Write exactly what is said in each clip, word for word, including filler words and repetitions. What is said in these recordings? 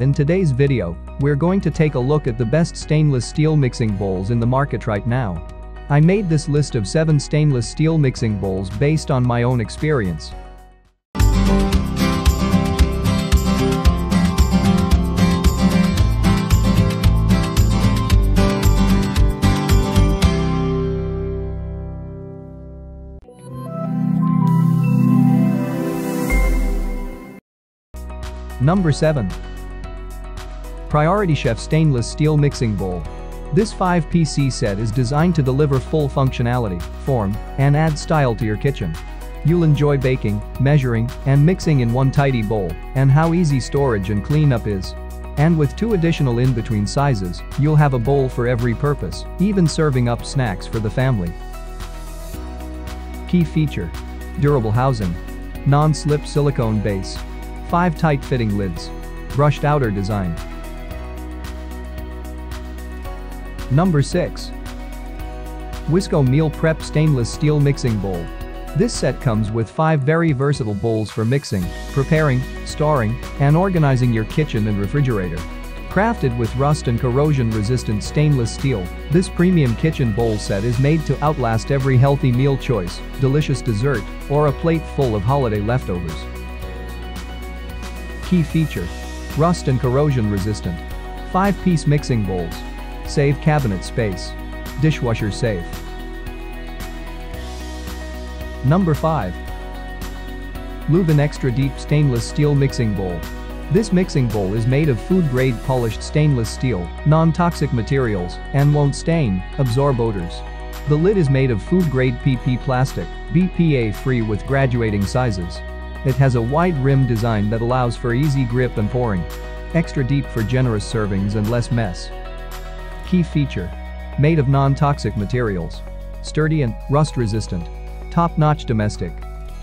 In today's video, we're going to take a look at the best stainless steel mixing bowls in the market right now. I made this list of seven stainless steel mixing bowls based on my own experience. Number seven. Priority Chef Stainless Steel Mixing Bowl. This five-piece set is designed to deliver full functionality, form, and add style to your kitchen. You'll enjoy baking, measuring, and mixing in one tidy bowl, and how easy storage and cleanup is. And with two additional in-between sizes, you'll have a bowl for every purpose, even serving up snacks for the family. Key feature: durable housing, non-slip silicone base, five tight-fitting lids, brushed outer design. Number six. WHYSKO Meal Prep Stainless Steel Mixing Bowl. This set comes with five very versatile bowls for mixing, preparing, storing, and organizing your kitchen and refrigerator. Crafted with rust and corrosion-resistant stainless steel, this premium kitchen bowl set is made to outlast every healthy meal choice, delicious dessert, or a plate full of holiday leftovers. Key feature: rust and corrosion resistant. Five-piece mixing bowls. Save cabinet space. Dishwasher safe. Number five. Luvan Extra Deep Stainless Steel Mixing Bowl. This mixing bowl is made of food-grade polished stainless steel, non-toxic materials, and won't stain, absorb odors. The lid is made of food-grade P P plastic, B P A-free with graduating sizes. It has a wide rim design that allows for easy grip and pouring. Extra deep for generous servings and less mess. Key feature: made of non-toxic materials. Sturdy and rust-resistant. Top-notch domestic.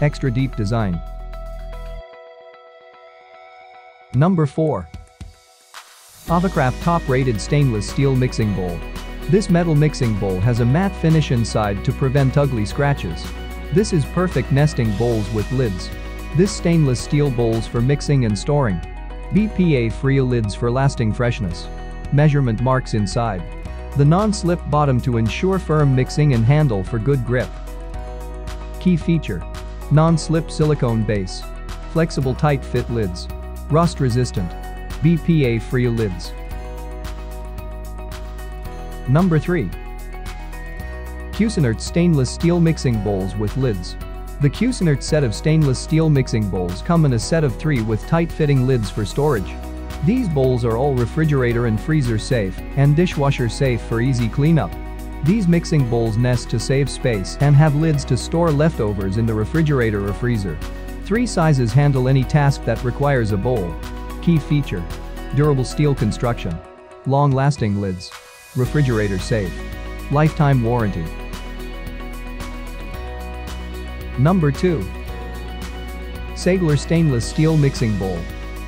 Extra deep design. Number four. AVACRAFT Top-Rated Stainless Steel Mixing Bowl. This metal mixing bowl has a matte finish inside to prevent ugly scratches. This is perfect nesting bowls with lids. This stainless steel bowls for mixing and storing. B P A-free lids for lasting freshness. Measurement marks inside. The non-slip bottom to ensure firm mixing and handle for good grip. Key feature: non-slip silicone base. Flexible tight-fit lids. Rust-resistant. B P A-free lids. Number three. Cuisinart Stainless Steel Mixing Bowls with Lids. The Cuisinart set of stainless steel mixing bowls come in a set of three with tight-fitting lids for storage. These bowls are all refrigerator and freezer safe and dishwasher safe for easy cleanup. These mixing bowls nest to save space and have lids to store leftovers in the refrigerator or freezer. Three sizes handle any task that requires a bowl. Key feature: durable steel construction. Long-lasting lids. Refrigerator safe. Lifetime warranty. Number two. Sagler Stainless Steel Mixing Bowl.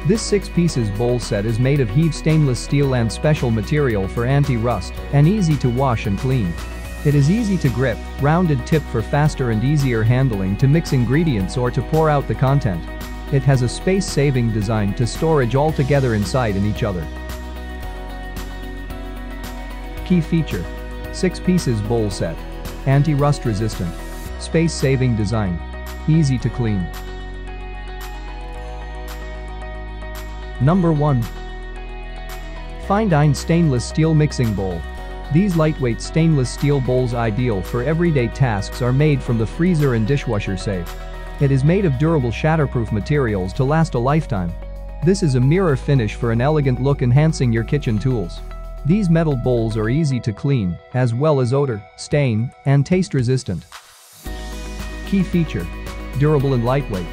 This six-pieces bowl set is made of heaved stainless steel and special material for anti-rust and easy to wash and clean. It is easy to grip, rounded tip for faster and easier handling to mix ingredients or to pour out the content. It has a space-saving design to storage all together inside in each other. Key feature: six-pieces bowl set. Anti-rust resistant. Space-saving design. Easy to clean. Number one. FineDine Stainless Steel Mixing Bowl. These lightweight stainless steel bowls ideal for everyday tasks are made from the freezer and dishwasher safe. It is made of durable shatterproof materials to last a lifetime. This is a mirror finish for an elegant look enhancing your kitchen tools. These metal bowls are easy to clean, as well as odor, stain, and taste resistant. Key feature: durable and lightweight.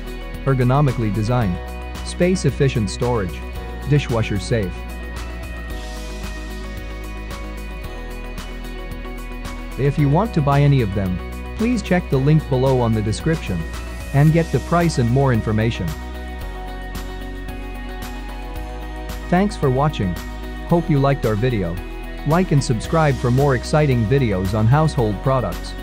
Ergonomically designed. Space-efficient storage. Dishwasher safe. If you want to buy any of them, please check the link below on the description and get the price and more information. Thanks for watching. Hope you liked our video. Like and subscribe for more exciting videos on household products.